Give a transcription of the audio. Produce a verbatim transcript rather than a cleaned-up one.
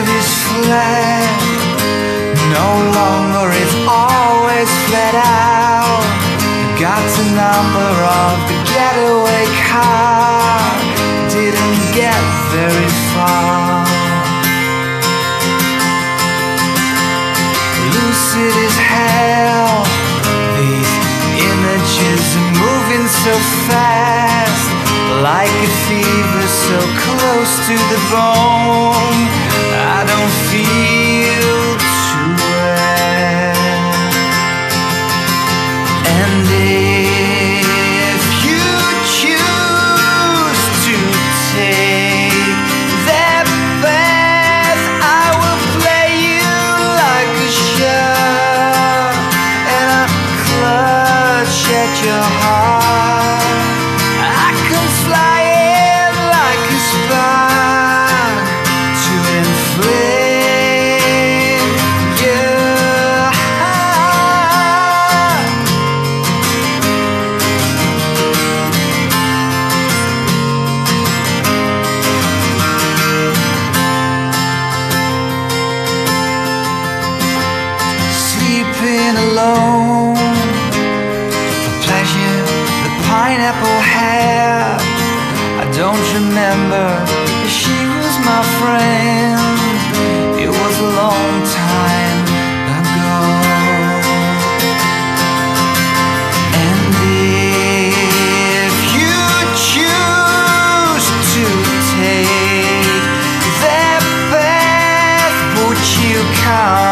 of his flag, no longer is always flat out. Got the number of the getaway car, didn't get very far. Lucid as hell, these images are moving so fast, like a fever so close to the bone. I don't feel too well. And if you choose to take that path, I will play you like a shell, and I clutch at your heart. I come flying like a spark to inflame your heart. Sleeping alone for pleasure, the pineapple hair. I don't remember if she was my friend. It was a long time ago. And if you choose to take that path, would you come?